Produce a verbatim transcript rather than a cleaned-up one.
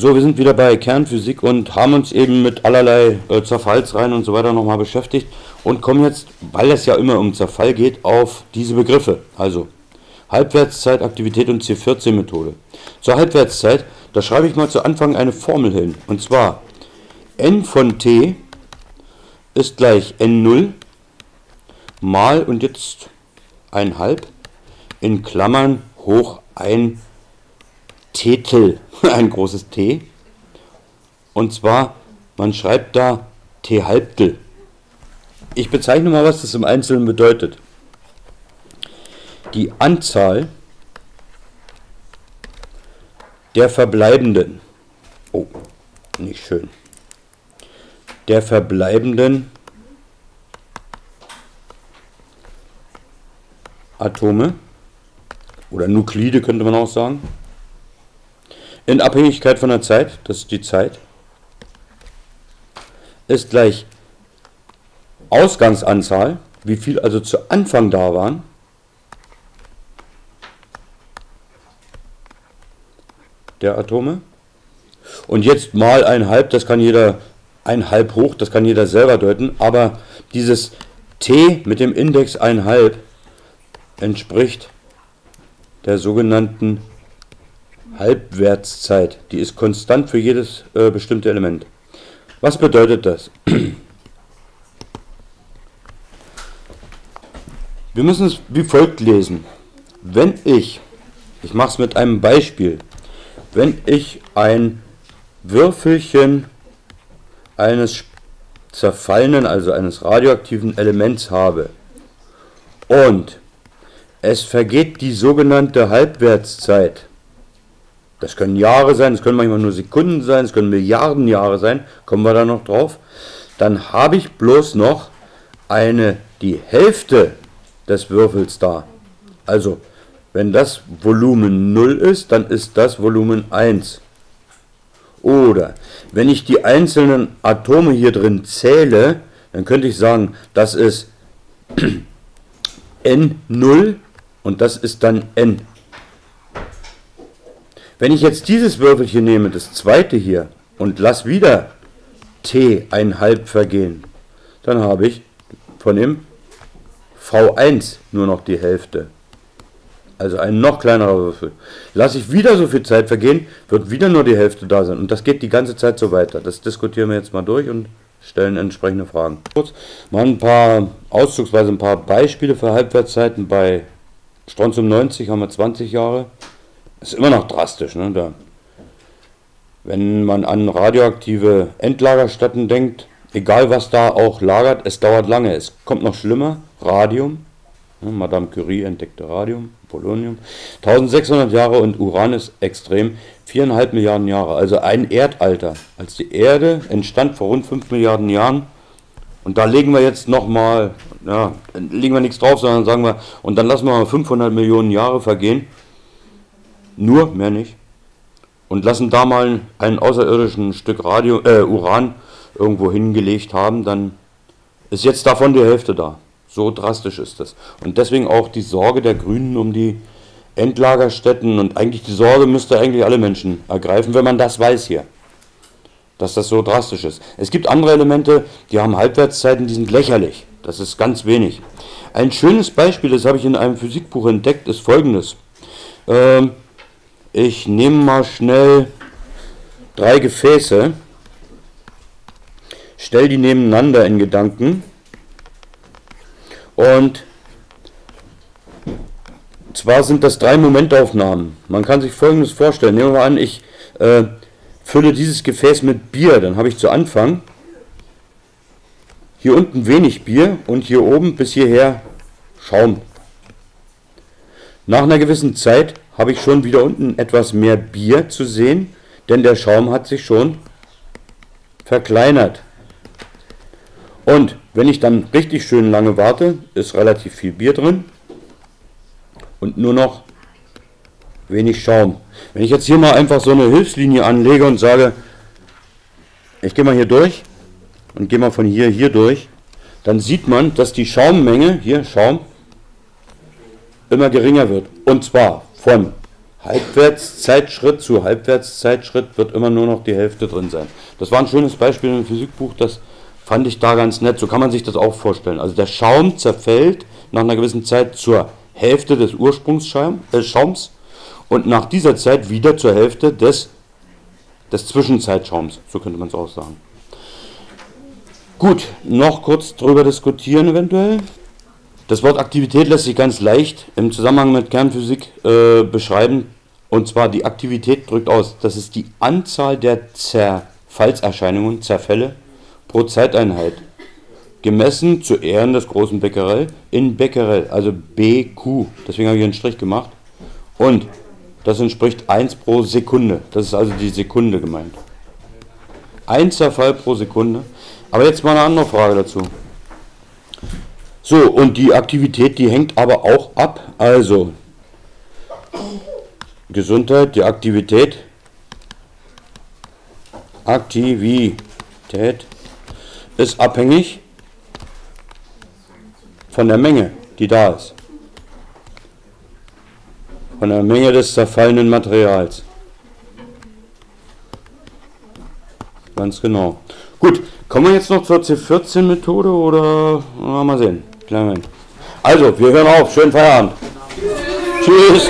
So, wir sind wieder bei Kernphysik und haben uns eben mit allerlei äh, Zerfallsreihen und so weiter nochmal beschäftigt und kommen jetzt, weil es ja immer um Zerfall geht, auf diese Begriffe. Also Halbwertszeit, Aktivität und C vierzehn-Methode. Zur Halbwertszeit, da schreibe ich mal zu Anfang eine Formel hin. Und zwar n von t ist gleich n null mal und jetzt ein halb in Klammern hoch ein Tetel, ein großes T. Und zwar, man schreibt da T-Halbtel. Ich bezeichne mal, was das im Einzelnen bedeutet. Die Anzahl der verbleibenden, oh, nicht schön, der verbleibenden Atome oder Nuklide könnte man auch sagen, in Abhängigkeit von der Zeit, das ist die Zeit, ist gleich Ausgangsanzahl, wie viel also zu Anfang da waren, der Atome. Und jetzt mal ein halb, das kann jeder, ein halb hoch, das kann jeder selber deuten, aber dieses T mit dem Index ein halb entspricht der sogenannten Halbwertszeit. Die ist konstant für jedes äh, bestimmte Element. Was bedeutet das? Wir müssen es wie folgt lesen. Wenn ich, ich mache es mit einem Beispiel, wenn ich ein Würfelchen eines zerfallenen, also eines radioaktiven Elements habe und es vergeht die sogenannte Halbwertszeit. Das können Jahre sein, es können manchmal nur Sekunden sein, es können Milliarden Jahre sein, kommen wir da noch drauf. Dann habe ich bloß noch eine, die Hälfte des Würfels da. Also, wenn das Volumen null ist, dann ist das Volumen eins. Oder, wenn ich die einzelnen Atome hier drin zähle, dann könnte ich sagen, das ist n null und das ist dann n. Wenn ich jetzt dieses Würfelchen nehme, das zweite hier, und lasse wieder t einhalb vergehen, dann habe ich von dem v eins nur noch die Hälfte. Also ein noch kleinerer Würfel. Lasse ich wieder so viel Zeit vergehen, wird wieder nur die Hälfte da sein. Und das geht die ganze Zeit so weiter. Das diskutieren wir jetzt mal durch und stellen entsprechende Fragen. Kurz mal ein paar, auszugsweise ein paar Beispiele für Halbwertszeiten. Bei Strontium neunzig haben wir zwanzig Jahre. Ist immer noch drastisch, ne? Da. Wenn man an radioaktive Endlagerstätten denkt, egal was da auch lagert, es dauert lange. Es kommt noch schlimmer. Radium, ne? Madame Curie entdeckte Radium, Polonium. eintausendsechshundert Jahre und Uran ist extrem. viereinhalb Milliarden Jahre, also ein Erdalter. Als die Erde entstand vor rund fünf Milliarden Jahren. Und da legen wir jetzt nochmal, ja, legen wir nichts drauf, sondern sagen wir, und dann lassen wir mal fünfhundert Millionen Jahre vergehen. Nur, mehr nicht. Und lassen da mal ein außerirdischen Stück Radio, äh, Uran irgendwo hingelegt haben, dann ist jetzt davon die Hälfte da. So drastisch ist das. Und deswegen auch die Sorge der Grünen um die Endlagerstätten. Und eigentlich die Sorge müsste eigentlich alle Menschen ergreifen, wenn man das weiß hier. Dass das so drastisch ist. Es gibt andere Elemente, die haben Halbwertszeiten, die sind lächerlich. Das ist ganz wenig. Ein schönes Beispiel, das habe ich in einem Physikbuch entdeckt, ist folgendes. Ähm, Ich nehme mal schnell drei Gefäße, stelle die nebeneinander in Gedanken und zwar sind das drei Momentaufnahmen. Man kann sich Folgendes vorstellen. Nehmen wir mal an, ich äh, fülle dieses Gefäß mit Bier, dann habe ich zu Anfang hier unten wenig Bier und hier oben bis hierher Schaum. Nach einer gewissen Zeit habe ich schon wieder unten etwas mehr Bier zu sehen, denn der Schaum hat sich schon verkleinert. Und wenn ich dann richtig schön lange warte, ist relativ viel Bier drin und nur noch wenig Schaum. Wenn ich jetzt hier mal einfach so eine Hilfslinie anlege und sage, ich gehe mal hier durch und gehe mal von hier hier durch, dann sieht man, dass die Schaummenge, hier Schaum, immer geringer wird. Und zwar von Halbwertszeitschritt zu Halbwertszeitschritt wird immer nur noch die Hälfte drin sein. Das war ein schönes Beispiel im Physikbuch, das fand ich da ganz nett. So kann man sich das auch vorstellen. Also der Schaum zerfällt nach einer gewissen Zeit zur Hälfte des Ursprungsschaums und nach dieser Zeit wieder zur Hälfte des, des Zwischenzeitschaums. So könnte man es auch sagen. Gut, noch kurz darüber diskutieren eventuell. Das Wort Aktivität lässt sich ganz leicht im Zusammenhang mit Kernphysik äh, beschreiben. Und zwar die Aktivität drückt aus, das ist die Anzahl der Zerfallserscheinungen, Zerfälle pro Zeiteinheit. Gemessen zu Ehren des großen Becquerel in Becquerel, also B Q. Deswegen habe ich einen Strich gemacht. Und das entspricht eins pro Sekunde. Das ist also die Sekunde gemeint. Ein Zerfall pro Sekunde. Aber jetzt mal eine andere Frage dazu. So, und die Aktivität, die hängt aber auch ab, also Gesundheit, die Aktivität, Aktivität ist abhängig von der Menge, die da ist, von der Menge des zerfallenden Materials. Ganz genau. Gut, kommen wir jetzt noch zur C vierzehn Methode oder mal sehen. Also, wir hören auf. Schönen Feierabend. Tschüss.